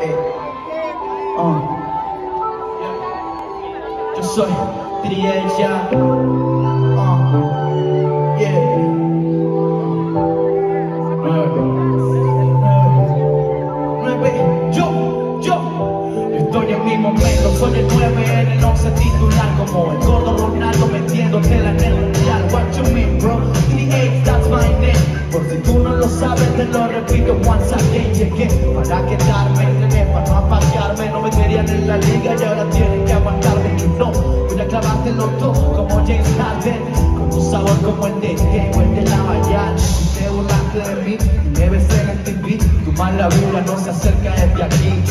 Yo soy TDH, yo estoy en mi momento, soy el 9 en el 11 titular como el Gordo Ronaldo metiendo que la mundial. What you mean, bro? TDH, that's my name. Por si tú no lo sabes, te lo repito once again. Llegué para quedarme, entrené para no apagarme. No me querían en la liga y ahora tienen que aguantarme. No, voy a clavarte los dos como James Harden, con tu sabor como el de Tego, el de la Abayarde. Si te burlaste de mí, debe ser en TV. Tu mala vibra no se acerca desde aquí.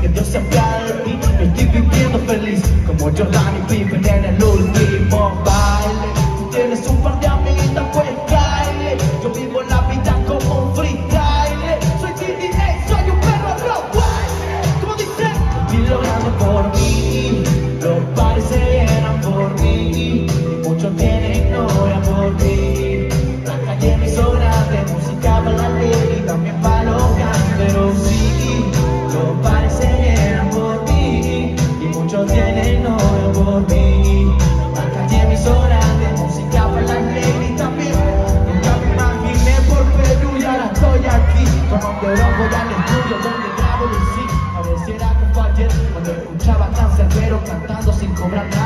Que Dios se apiade de ti, yo estoy viviendo feliz como Jordan y Pippen en el último baile. Si tienes un par de amiguitas, pues cáele. Yo vivo la vida como un freestyle. Soy TDH, soy un perro rojo, como dicen, estoy logrando por mí. Los padres se llenan por mí, muchos tienen ignoran por mí. Las calles me son grandes, música para la tele y también para los canteros. Sí, los padres se llenan por mí, y muchos tienen ignoran por mí. Las calles me son grandes, música para la tele y también. Nunca me imaginé por Perú y ahora estoy aquí. Como que no voy al estudio donde grabo y sí. Pareciera que fue ayer cuando escuchaba Canserbero cantando sin cobrar nada.